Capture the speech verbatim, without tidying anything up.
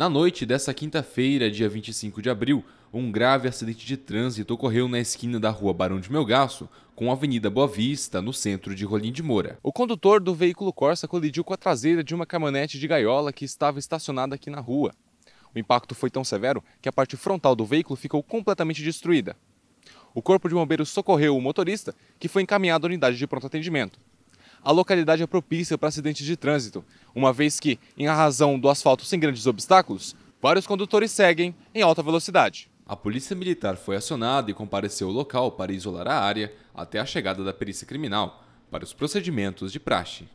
Na noite dessa quinta-feira, dia vinte e cinco de abril, um grave acidente de trânsito ocorreu na esquina da rua Barão de Melgaço com a Avenida Boa Vista, no centro de Rolim de Moura. O condutor do veículo Corsa colidiu com a traseira de uma caminhonete de gaiola que estava estacionada aqui na rua. O impacto foi tão severo que a parte frontal do veículo ficou completamente destruída. O corpo de bombeiros socorreu o motorista, que foi encaminhado à unidade de pronto atendimento. A localidade é propícia para acidentes de trânsito, uma vez que, em razão do asfalto sem grandes obstáculos, vários condutores seguem em alta velocidade. A polícia militar foi acionada e compareceu ao local para isolar a área até a chegada da perícia criminal para os procedimentos de praxe.